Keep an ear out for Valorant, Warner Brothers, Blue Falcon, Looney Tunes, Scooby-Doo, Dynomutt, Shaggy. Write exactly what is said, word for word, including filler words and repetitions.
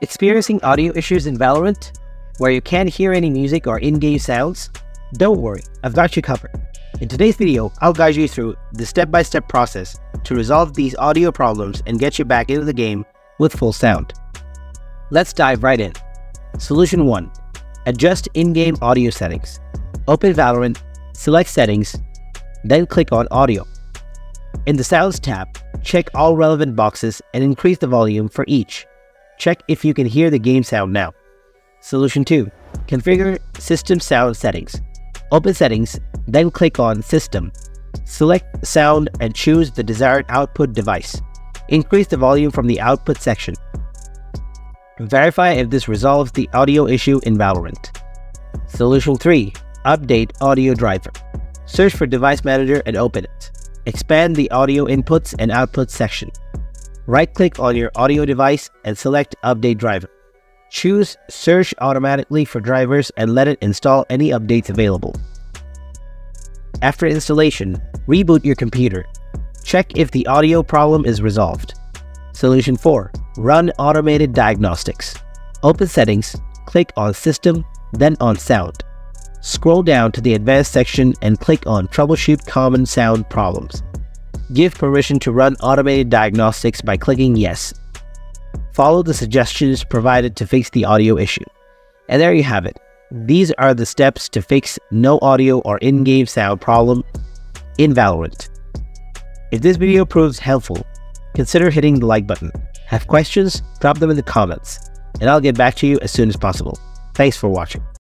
Experiencing audio issues in Valorant, where you can't hear any music or in-game sounds? Don't worry, I've got you covered. In today's video, I'll guide you through the step-by-step process to resolve these audio problems and get you back into the game with full sound. Let's dive right in. Solution one. Adjust in-game audio settings. Open Valorant, select Settings, then click on Audio. In the Sounds tab, check all relevant boxes and increase the volume for each. Check if you can hear the game sound now. Solution two. Configure System Sound Settings. Open Settings, then click on System. Select Sound and choose the desired output device. Increase the volume from the output section. Verify if this resolves the audio issue in Valorant. Solution three. Update Audio Driver. Search for Device Manager and open it. Expand the Audio Inputs and Outputs section. Right-click on your audio device and select Update Driver. Choose Search Automatically for Drivers and let it install any updates available. After installation, reboot your computer. Check if the audio problem is resolved. Solution four. Run Automated Diagnostics. Open Settings, click on System, then on Sound. Scroll down to the Advanced section and click on Troubleshoot Common Sound Problems. Give permission to run automated diagnostics by clicking Yes. Follow the suggestions provided to fix the audio issue. And there you have it. These are the steps to fix no audio or in-game sound problem in Valorant. If this video proves helpful, consider hitting the like button. Have questions? Drop them in the comments, and I'll get back to you as soon as possible. Thanks for watching.